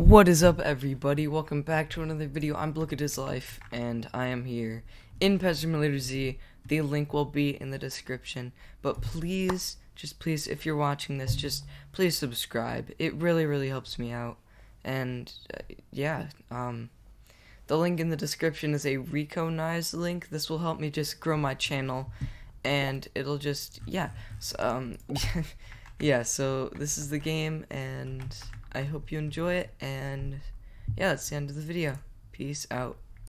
What is up, everybody? Welcome back to another video. I'm BlookItIsLife, and I am here in Pet Sim Z. The link will be in the description, but please, just please, if you're watching this, just please subscribe. It really, really helps me out, and yeah, the link in the description is a Rekonise link. This will help me just grow my channel, and it'll just, yeah, so, yeah, so this is the game, and I hope you enjoy it, and yeah, that's the end of the video. Peace out.